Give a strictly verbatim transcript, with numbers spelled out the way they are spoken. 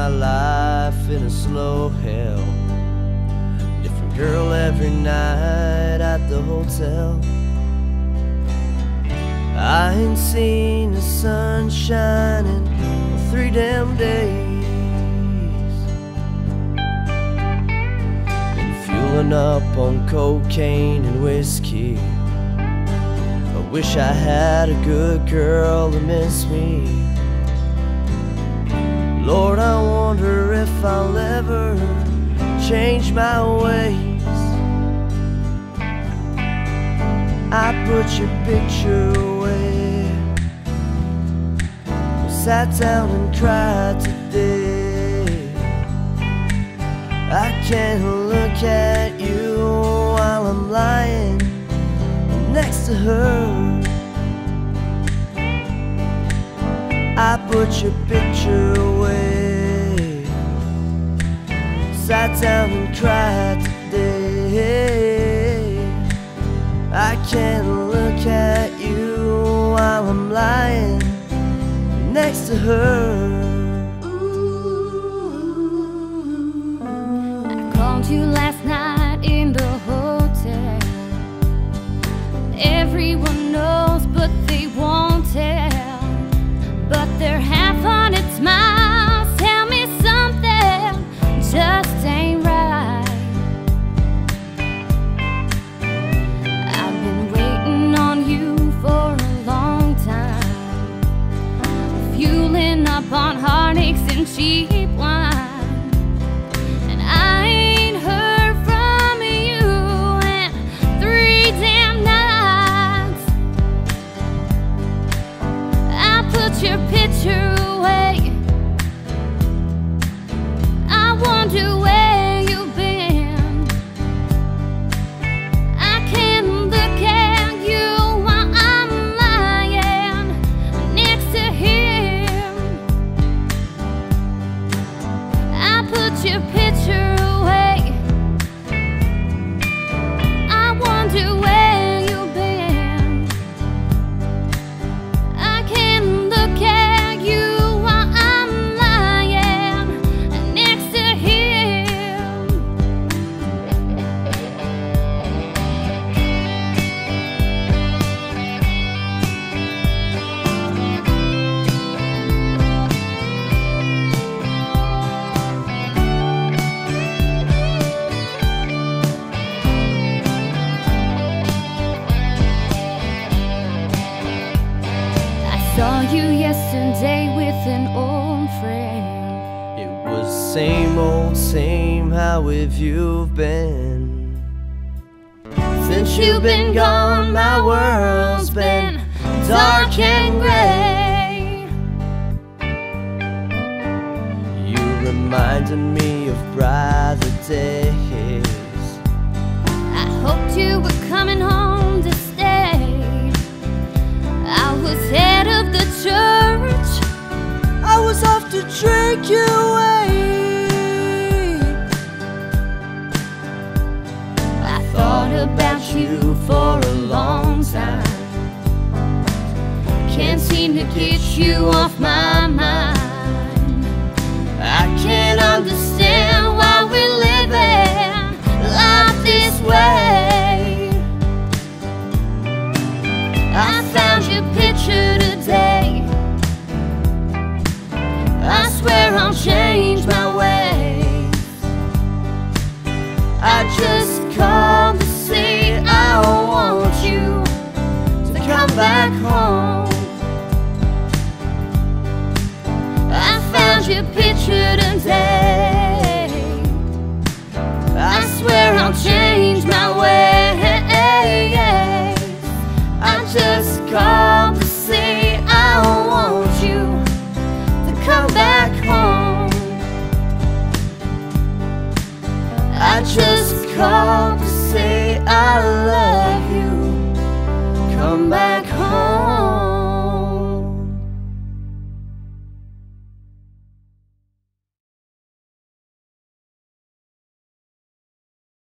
my life in a slow hell. Different girl every night at the hotel. I ain't seen the sun shining for three damn days. Been fueling up on cocaine and whiskey. I wish I had a good girl to miss me. Lord, I wonder if I'll ever change my ways. I put your picture away, sat down and cried today. I can't look at you while I'm lying next to her. I put your picture away, sat down and cried today. I can't look at you while I'm lying next to her. Ooh, I called you last night in the hotel. Everyone knows, but they won't tell. But they're half-hearted smiles tell me something just ain't right. I've been waiting on you for a long time, fueling up on heartaches and cheap wine. Your picture away, I wonder where you've been. I can't look at you while I'm lying next to him. I put your picture away, I wonder where. Saw you yesterday with an old friend. It was same old, same. How have you been? Since you've been gone, my world's been dark and gray. You reminded me of brighter days. I hoped you were coming home to stay. I was head of the church, I was off to drink you away. I thought about you for a long time, can't seem to get you off my mind. I can't understand why we're living life this way. I found your picture today, I swear I'll change my ways. I just called to say I want you to come back home. I found your picture today, I swear I'll change my ways. I just called to say I want you to come back home. I just called to say I love you, come back.